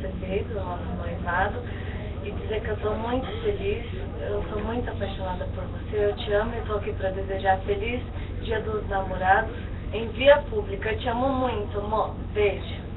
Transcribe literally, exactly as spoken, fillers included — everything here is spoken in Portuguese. você fez, o nosso noivado, e dizer que eu estou muito feliz, eu sou muito apaixonada por você, eu te amo e estou aqui para desejar feliz Dia dos Namorados em via pública. Eu te amo muito, amor. Beijo.